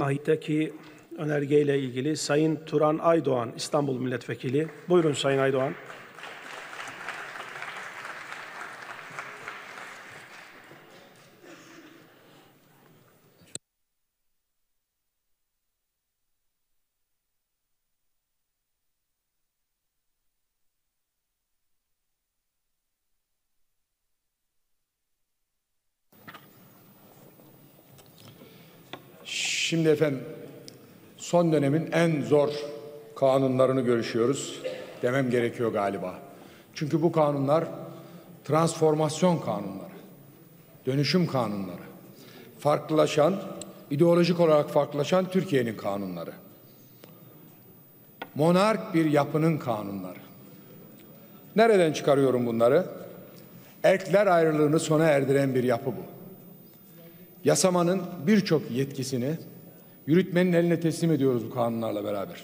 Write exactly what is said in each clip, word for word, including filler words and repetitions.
Ahitteki önergeyle ilgili Sayın Turan Aydoğan, İstanbul Milletvekili. Buyurun Sayın Aydoğan. Şimdi efendim son dönemin en zor kanunlarını görüşüyoruz demem gerekiyor galiba. Çünkü bu kanunlar transformasyon kanunları, dönüşüm kanunları, farklılaşan, ideolojik olarak farklılaşan Türkiye'nin kanunları. Monark bir yapının kanunları. Nereden çıkarıyorum bunları? Erkler ayrılığını sona erdiren bir yapı bu. Yasamanın birçok yetkisini yürütmenin eline teslim ediyoruz bu kanunlarla beraber.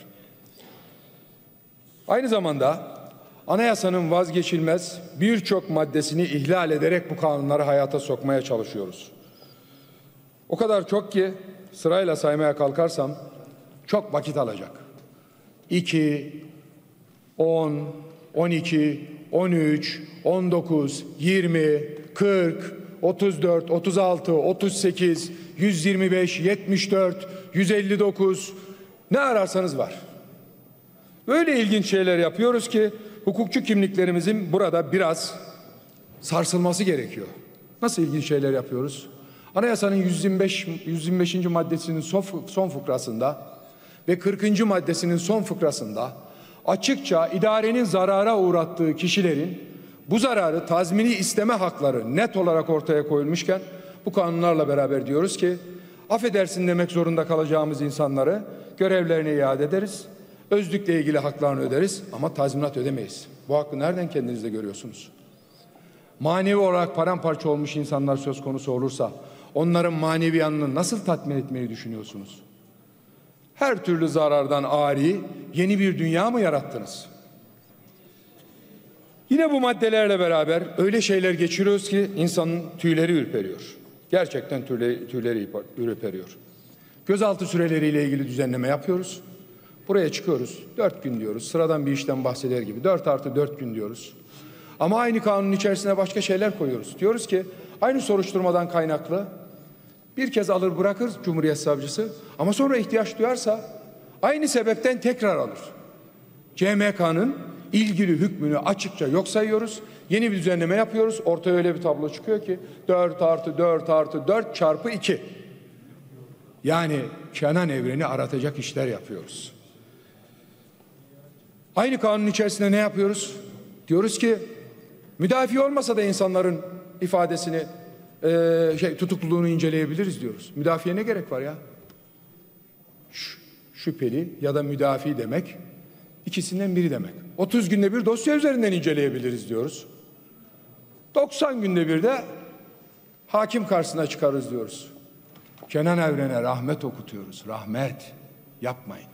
Aynı zamanda anayasanın vazgeçilmez birçok maddesini ihlal ederek bu kanunları hayata sokmaya çalışıyoruz. O kadar çok ki sırayla saymaya kalkarsam çok vakit alacak. iki, on, on iki, on üç, on dokuz, yirmi, kırk, otuz dört, otuz altı, otuz sekiz, yüz yirmi beş, yetmiş dört, yüz elli dokuz ne ararsanız var. Böyle ilginç şeyler yapıyoruz ki hukukçu kimliklerimizin burada biraz sarsılması gerekiyor. Nasıl ilginç şeyler yapıyoruz? Anayasanın yüz yirmi beş. yüz yirmi beşinci maddesinin son fıkrasında ve kırkıncı maddesinin son fıkrasında açıkça idarenin zarara uğrattığı kişilerin bu zararı tazmini isteme hakları net olarak ortaya koyulmuşken bu kanunlarla beraber diyoruz ki affedersin demek zorunda kalacağımız insanları görevlerine iade ederiz. Özlükle ilgili haklarını öderiz ama tazminat ödemeyiz. Bu hakkı nereden kendinizde görüyorsunuz? Manevi olarak paramparça olmuş insanlar söz konusu olursa onların maneviyanını nasıl tatmin etmeyi düşünüyorsunuz? Her türlü zarardan ari yeni bir dünya mı yarattınız? Yine bu maddelerle beraber öyle şeyler geçiriyoruz ki insanın tüyleri ürperiyor. Gerçekten tüyleri, tüyleri ürperiyor. Gözaltı süreleriyle ilgili düzenleme yapıyoruz. Buraya çıkıyoruz. Dört gün diyoruz. Sıradan bir işten bahseder gibi. Dört artı dört gün diyoruz. Ama aynı kanunun içerisine başka şeyler koyuyoruz. Diyoruz ki aynı soruşturmadan kaynaklı bir kez alır bırakır Cumhuriyet Savcısı ama sonra ihtiyaç duyarsa aynı sebepten tekrar alır. C M K'nın ilgili hükmünü açıkça yok sayıyoruz. Yeni bir düzenleme yapıyoruz. Ortaya öyle bir tablo çıkıyor ki dört artı dört artı dört çarpı iki. Yani Kenan Evren'i aratacak işler yapıyoruz. Aynı kanun içerisinde ne yapıyoruz? Diyoruz ki müdafi olmasa da insanların ifadesini e, şey, tutukluluğunu inceleyebiliriz diyoruz. Müdafiye ne gerek var ya? Ş- şüpheli ya da müdafi demek İkisinden biri demek. otuz günde bir dosya üzerinden inceleyebiliriz diyoruz. doksan günde bir de hakim karşısına çıkarız diyoruz. Kenan Evren'e rahmet okutuyoruz. Rahmet yapmayın.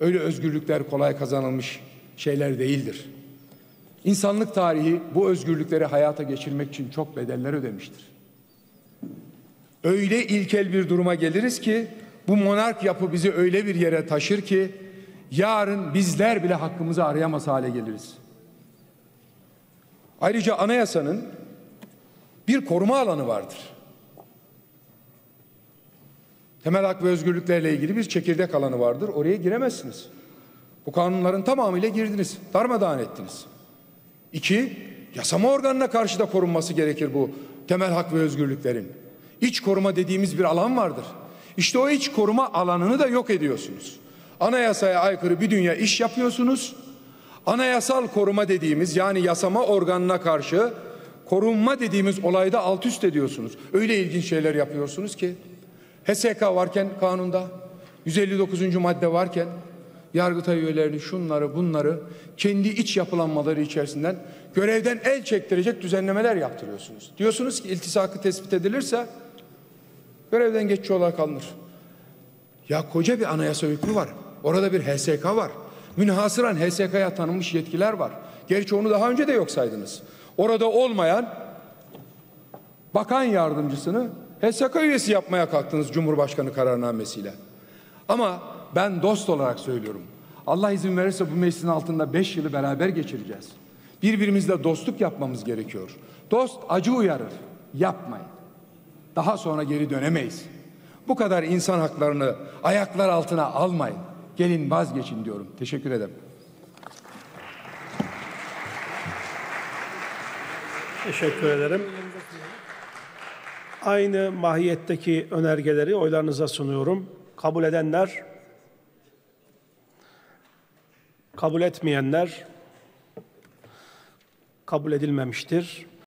Öyle özgürlükler kolay kazanılmış şeyler değildir. İnsanlık tarihi bu özgürlükleri hayata geçirmek için çok bedeller ödemiştir. Öyle ilkel bir duruma geliriz ki bu monark yapı bizi öyle bir yere taşır ki yarın bizler bile hakkımızı arayamaz hale geliriz. Ayrıca anayasanın bir koruma alanı vardır. Temel hak ve özgürlüklerle ilgili bir çekirdek alanı vardır. Oraya giremezsiniz. Bu kanunların tamamıyla girdiniz. Darmadağın ettiniz. İki, yasama organına karşı da korunması gerekir bu temel hak ve özgürlüklerin. İç koruma dediğimiz bir alan vardır. İşte o iç koruma alanını da yok ediyorsunuz. Anayasaya aykırı bir dünya iş yapıyorsunuz. Anayasal koruma dediğimiz yani yasama organına karşı korunma dediğimiz olayda alt üst ediyorsunuz. Öyle ilginç şeyler yapıyorsunuz ki H S K varken kanunda yüz elli dokuzuncu madde varken Yargıtay üyelerini şunları bunları kendi iç yapılanmaları içerisinden görevden el çektirecek düzenlemeler yaptırıyorsunuz. Diyorsunuz ki iltisakı tespit edilirse görevden geçici olarak alınır. Ya koca bir anayasa hükmü var. Orada bir H S K var. Münhasıran H S K'ya tanınmış yetkiler var. Gerçi onu daha önce de yok saydınız. Orada olmayan bakan yardımcısını H S K üyesi yapmaya kalktınız Cumhurbaşkanı kararnamesiyle. Ama ben dost olarak söylüyorum. Allah izin verirse bu meclisin altında beş yılı beraber geçireceğiz. Birbirimizle dostluk yapmamız gerekiyor. Dost acı uyarır. Yapmayın. Daha sonra geri dönemeyiz. Bu kadar insan haklarını ayaklar altına almayın. Gelin vazgeçin diyorum. Teşekkür ederim. Teşekkür ederim. Aynı mahiyetteki önergeleri oylarınıza sunuyorum. Kabul edenler, kabul etmeyenler, kabul edilmemiştir.